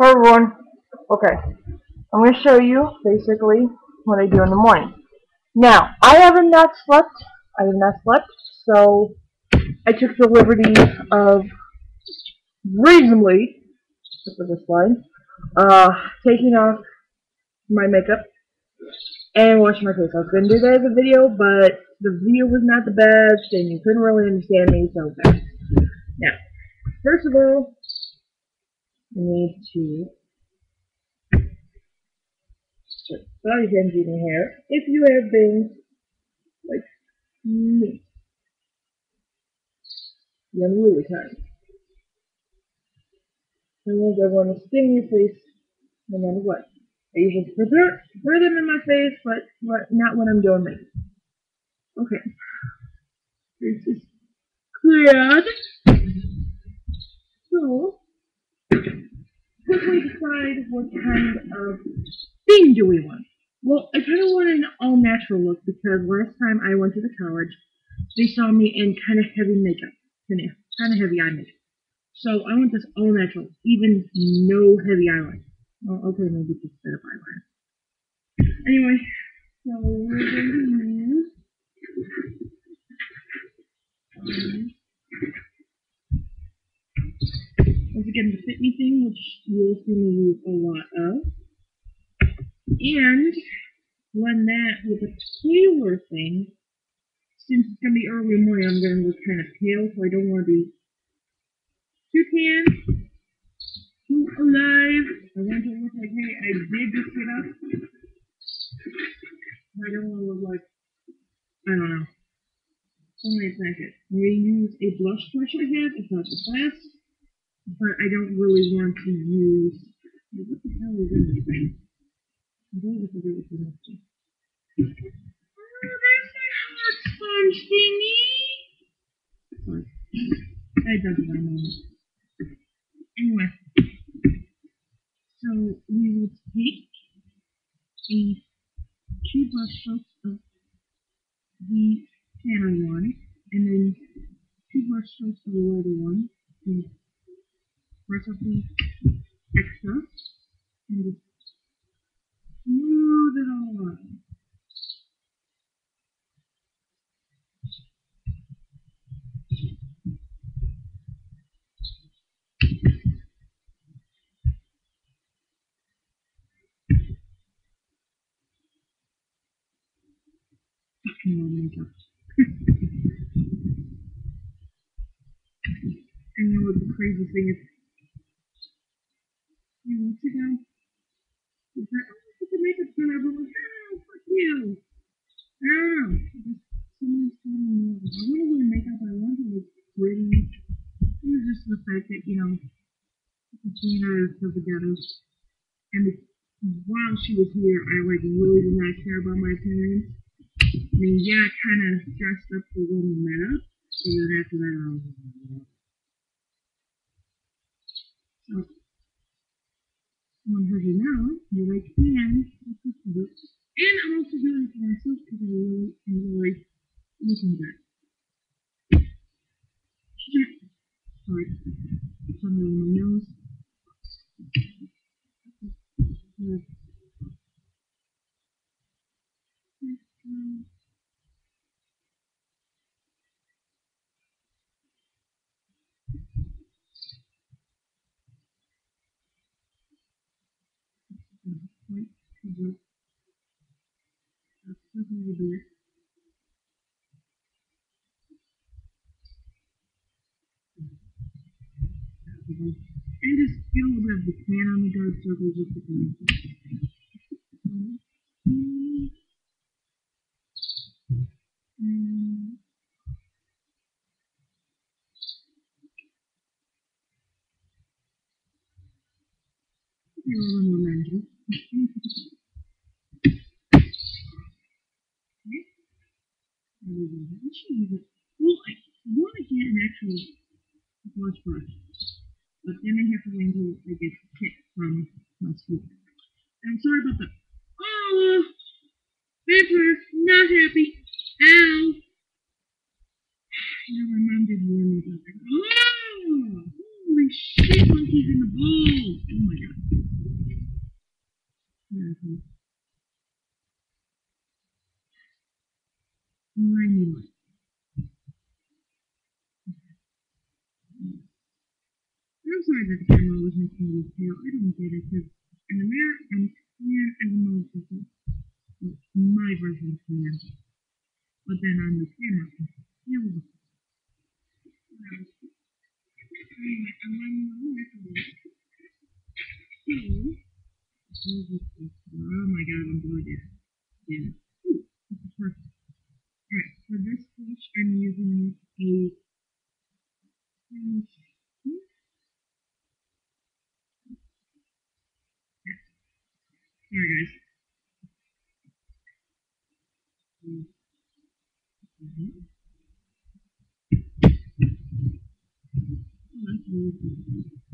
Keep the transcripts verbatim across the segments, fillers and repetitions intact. Hello everyone. Okay, I'm going to show you basically what I do in the morning. Now, I haven't not slept. I have not slept, so I took the liberty of reasonably, just for this line, uh, taking off my makeup and washing my face. I was going to do that as a video, but the video was not the best, and you couldn't really understand me, so okay. Now, first of all, I need to start body changing your hair if you have things like me. You have really time. Sometimes I want to sting your face no matter what. I usually prefer, prefer them in my face, but not when I'm doing makeup. Okay. This is cleared. So, quickly decide what kind of theme do we want. Well, I kind of want an all-natural look because last time I went to the college, they saw me in kind of heavy makeup, kind of heavy eye makeup. So I want this all-natural, even no heavy eyeliner. Well, okay, maybe just a bit of eyeliner. Anyway, so we're going to use. Once again, the Fit Me thing, which you'll see me use a lot of, and blend that with a paler thing. Since it's going to be early morning, I'm going to look kind of pale, so I don't want to be too tan, too alive. I want to look like, hey, I did just get up. I don't want to look like, I don't know. Only it's not good. I'm going to use a blush brush I have. It's not the best, but I don't really want to use. What the hell is in this thing? I don't know what this is. Oh, there's my hot sponge thingy. Sorry, I dug it on. Anyway, so we will take a two brush strokes of the tanner one, and then two brush strokes of the lighter one. And rest of the extra, and just smooth it all around. Fucking old makeup. I know what the crazy thing is. And sit down. It's like, oh, look at the makeup done. Everyone's like, oh, fuck you. I don't know. Just someone's telling me, I want to wear makeup. I want to look pretty. It was just the fact that, you know, Gina is so together. And while she was here, I like really did not care about my appearance. I mean, yeah, I kind of dressed up for when we met up. And then after that, I was like, so, one hundred now, you like hands, and I'm also doing it for myself because I really enjoy looking good. Sorry, something on my nose. That's something to do. And just get a little bit of the tan on the dark circles with the green. A little more manageable. I should use it. Well, I want to get an actual blush brush, but then I have to wait until I get a kit from my school. I'm sorry about the. Oh, Vampire, not happy. Ow. You know, my mom did warn me about that. Oh, holy shit, monkey's in the bowl. Voilà. Monument. I'm sorry that the camera was making me fail. I don't get it because in the mirror and clear as a motherfucker. Well, my version of clear. But then on the camera, I can feel the oh my god, I'm doing it. Yeah. Ooh, this is perfect. Alright, for this fish, I'm using a fish. Sorry, guys. Mm-hmm. Oh, that's really good.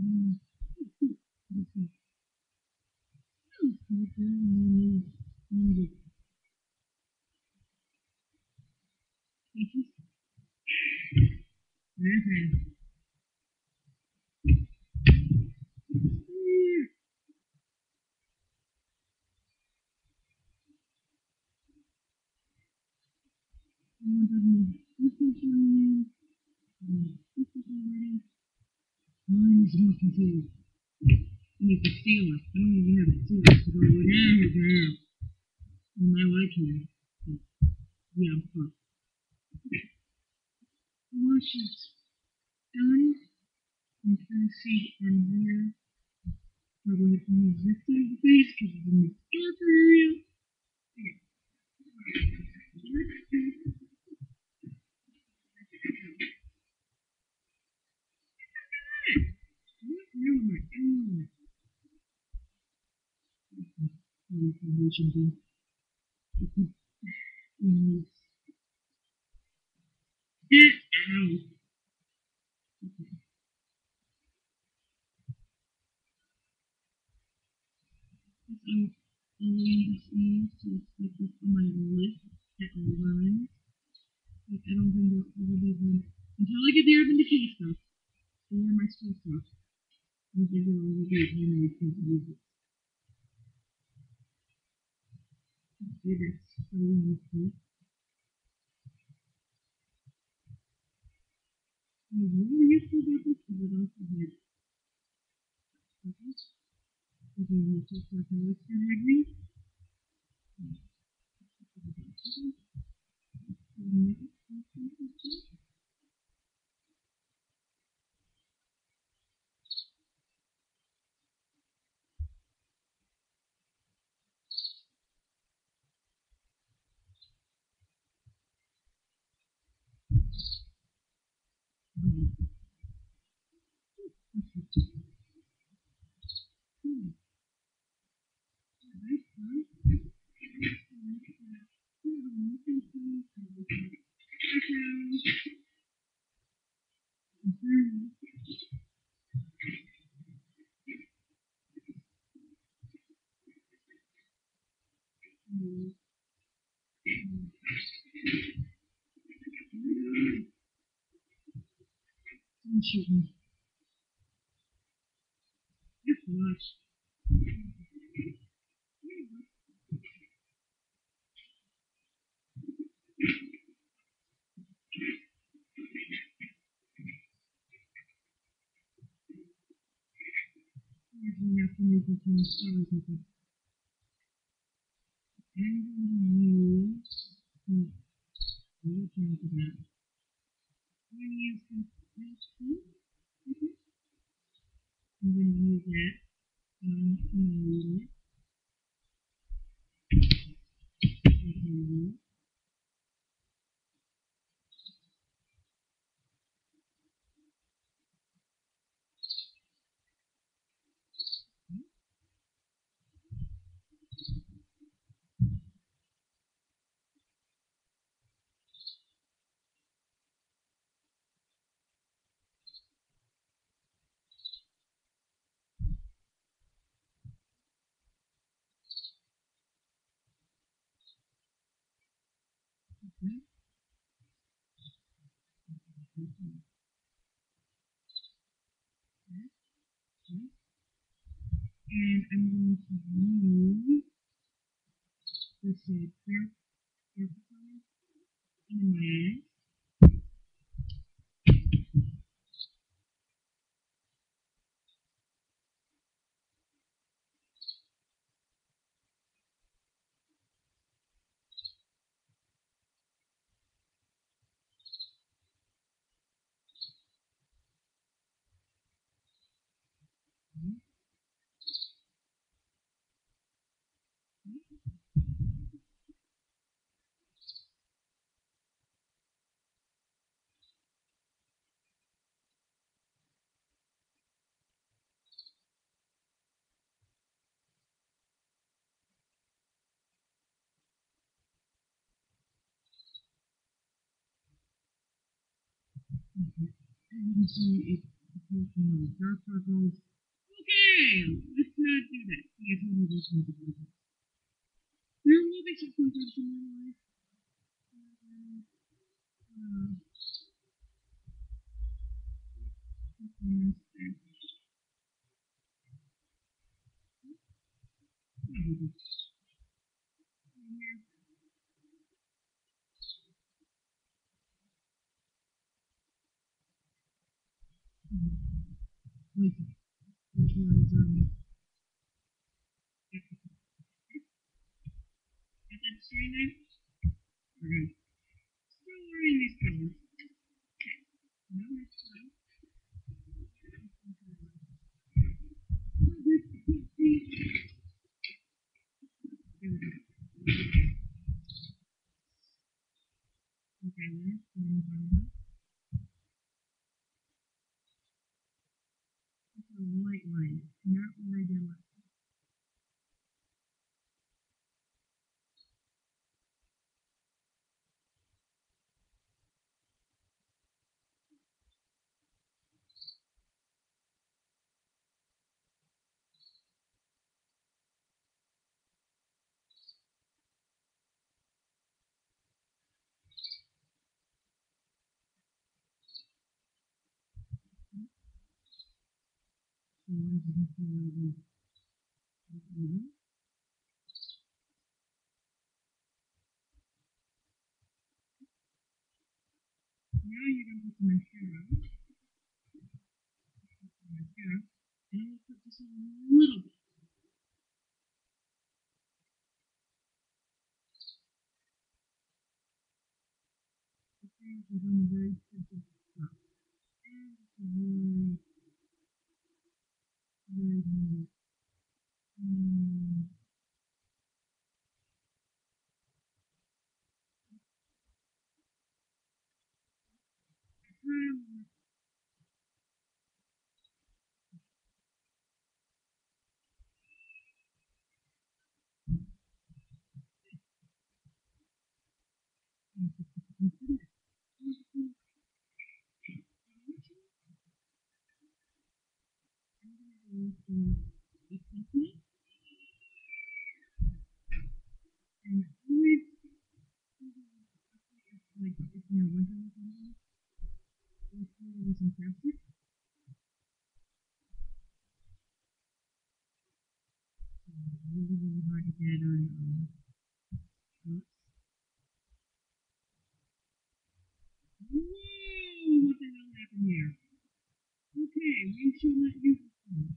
Mm-hmm. You can feel it. I don't even have to do it. So I went out of there. And I like it. Yeah, of course. Once it's done, I'm trying to see on here. Probably have to move this side of the face because it's in the dark area. Okay. Vision mm-hmm. Ow. Okay. I'm only seeing to stick this on my list at line. Like I don't think I'll ever be one until I get the urban decay stuff. Or my school stuff. I'm thinking I'll ever be one that I can't use it. It is so easy. I'm really useful about this because it also had others. I don't know if it's like a lesson like me. Shooting. It's much. I'm not going to do some stars. And I'm going to use the shade Clear Performance in the Okay. As you can see, it's approaching the dark circles. Okay, let's not do that. Yes, I'm going to do that. There will be some filters in my life. Um, uh, Which was, um, is that starting there? Okay. Still learning these colors. Okay. No, that's fine. Okay, let's go. Light line, not what I did last time. So I'm going to do that. Now you're going to put the mascara. The mascara. And I'm going to put this on a little bit. Okay, so I'm going to very tip of the top. And really very mm -hmm. um. Mm-hmm. And always like if you're wondering something, let's do it with some plastic. Really, really hard to get on um notes. Whoa, what the hell happened here? Okay, we shall not use this one.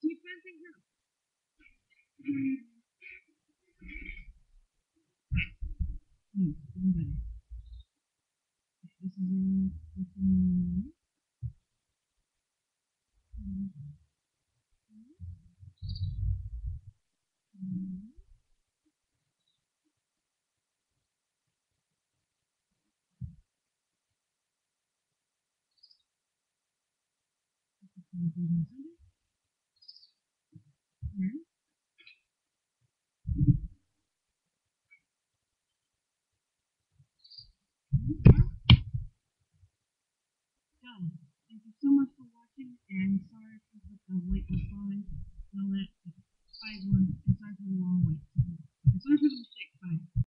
Keep bumping up. No, even better. This is all. This is all. I'm going to do this. Thank you so much for watching, and sorry for the late response and all that.